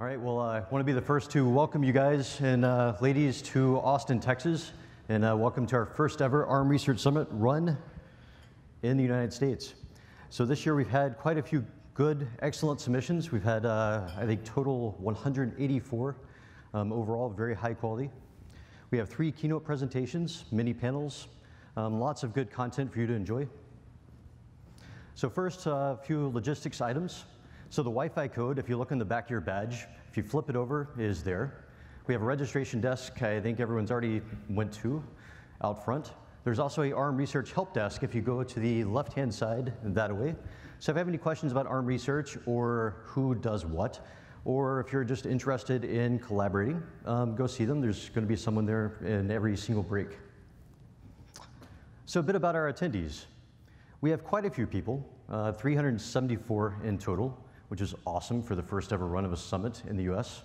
All right, well, I want to be the first to welcome you guys and ladies to Austin, Texas, and welcome to our first ever Arm Research Summit run in the United States. So this year we've had quite a few good, excellent submissions. We've had, I think, total 184 overall, very high quality. We have 3 keynote presentations, mini panels, lots of good content for you to enjoy. So first, a few logistics items. So the Wi-Fi code, if you look in the back of your badge, if you flip it over, is there. We have a registration desk I think everyone's already went to out front. There's also an Arm Research help desk if you go to the left-hand side that way. So if you have any questions about Arm Research or who does what, or if you're just interested in collaborating, go see them. There's going to be someone there in every single break. So a bit about our attendees. We have quite a few people, 374 in total, which is awesome for the first ever run of a summit in the US.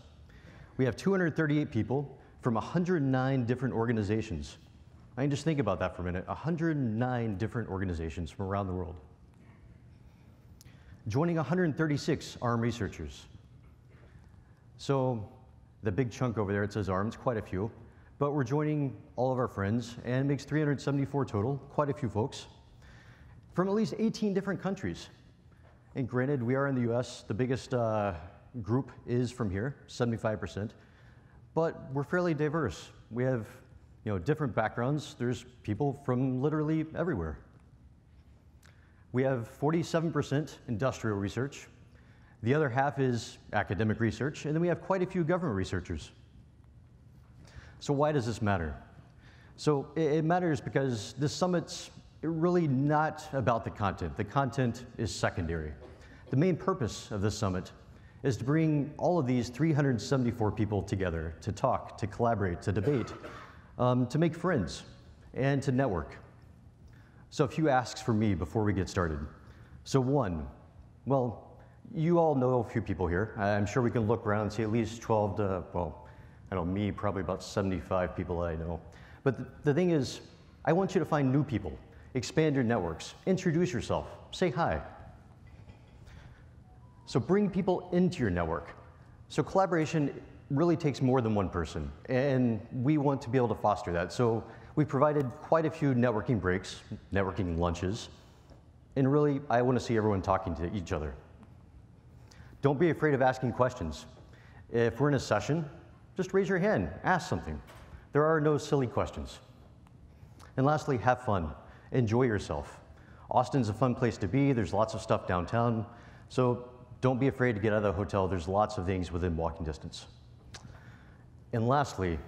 We have 238 people from 109 different organizations. I mean, just think about that for a minute, 109 different organizations from around the world. Joining 136 ARM researchers. So the big chunk over there, it says ARM, it's quite a few, but we're joining all of our friends and makes 374 total, quite a few folks, from at least 18 different countries. And granted, we are in the US, the biggest group is from here, 75%, but we're fairly diverse. We have, you know, different backgrounds. There's people from literally everywhere. We have 47% industrial research. The other half is academic research, and then we have quite a few government researchers. So why does this matter? So it matters because this summit's really not about the content. The content is secondary. The main purpose of this summit is to bring all of these 374 people together to talk, to collaborate, to debate, to make friends, and to network. So a few asks for me before we get started. So one, well, you all know a few people here. I'm sure we can look around and see at least 12 to, well, I don't know, me, probably about 75 people I know. But the thing is, I want you to find new people. Expand your networks, introduce yourself, say hi. So bring people into your network. So collaboration really takes more than one person, and we want to be able to foster that. So we provided quite a few networking breaks, networking lunches, and really I want to see everyone talking to each other. Don't be afraid of asking questions. If we're in a session, just raise your hand, ask something. There are no silly questions. And lastly, have fun. Enjoy yourself. Austin's a fun place to be. There's lots of stuff downtown. So don't be afraid to get out of the hotel. There's lots of things within walking distance. And lastly,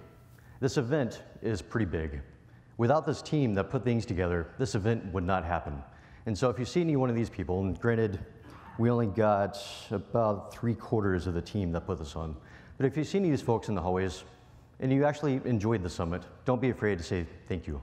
this event is pretty big. Without this team that put things together, this event would not happen. And so if you see any one of these people, and granted, we only got about 3/4 of the team that put this on. But if you see any of these folks in the hallways, and you actually enjoyed the summit, don't be afraid to say thank you.